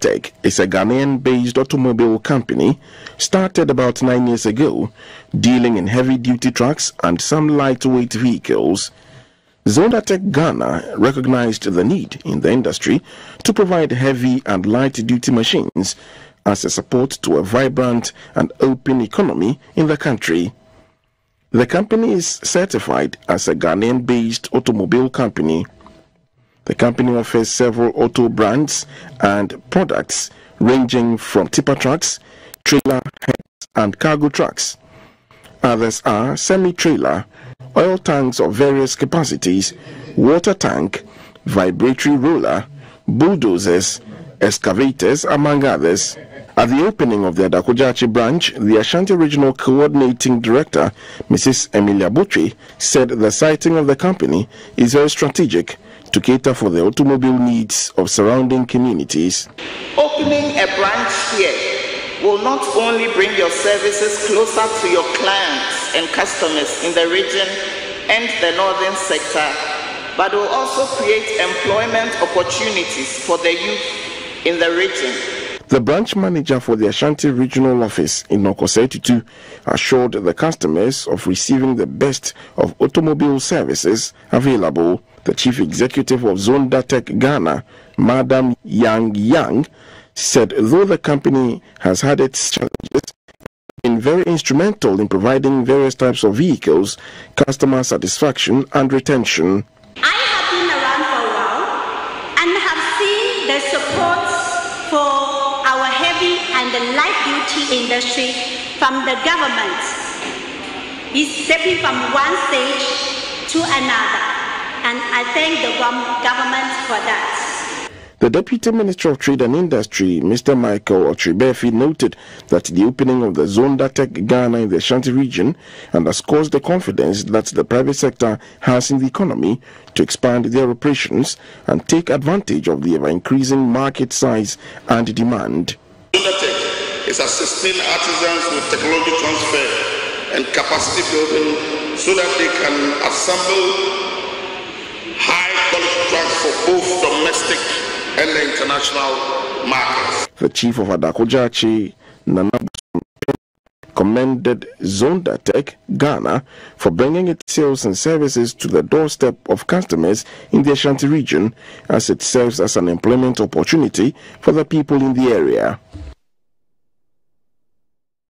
Tech is a Ghanaian-based automobile company started about 9 years ago, dealing in heavy-duty trucks and some lightweight vehicles. Zonda Tech Ghana recognized the need in the industry to provide heavy and light-duty machines as a support to a vibrant and open economy in the country. The company is certified as a Ghanaian-based automobile company. The company offers several auto brands and products ranging from tipper trucks, trailer heads and cargo trucks. Others are semi-trailer, oil tanks of various capacities, water tank, vibratory roller, bulldozers, excavators, among others. At the opening of the Adakujachi branch, the Ashanti Regional Coordinating Director, Mrs. Emilia Butri, said the siting of the company is very strategic to cater for the automobile needs of surrounding communities. Opening a branch here will not only bring your services closer to your clients and customers in the region and the northern sector, but will also create employment opportunities for the youth in the region. The branch manager for the Ashanti Regional Office in Noko 2 assured the customers of receiving the best of automobile services available. The chief executive of Zonda Tech Ghana, Madam Yang Yang, said though the company has had its challenges, it's been very instrumental in providing various types of vehicles, customer satisfaction and retention. I have been around for a while and have seen the support for our heavy and the light-duty industry from the government. It's stepping from one stage to another, and I thank the government for that. The Deputy Minister of Trade and Industry, Mr. Michael Otribefi, noted that the opening of the Zonda Tech Ghana in the Ashanti region underscores the confidence that the private sector has in the economy to expand their operations and take advantage of the ever-increasing market size and demand. Zonda Tech is assisting artisans with technology transfer and capacity building so that they can assemble high-quality trucks for both domestic and the international markets. The chief of Adakujachi, Nanabu, commended Zonda Tech Ghana for bringing its sales and services to the doorstep of customers in the Ashanti region, as it serves as an employment opportunity for the people in the area.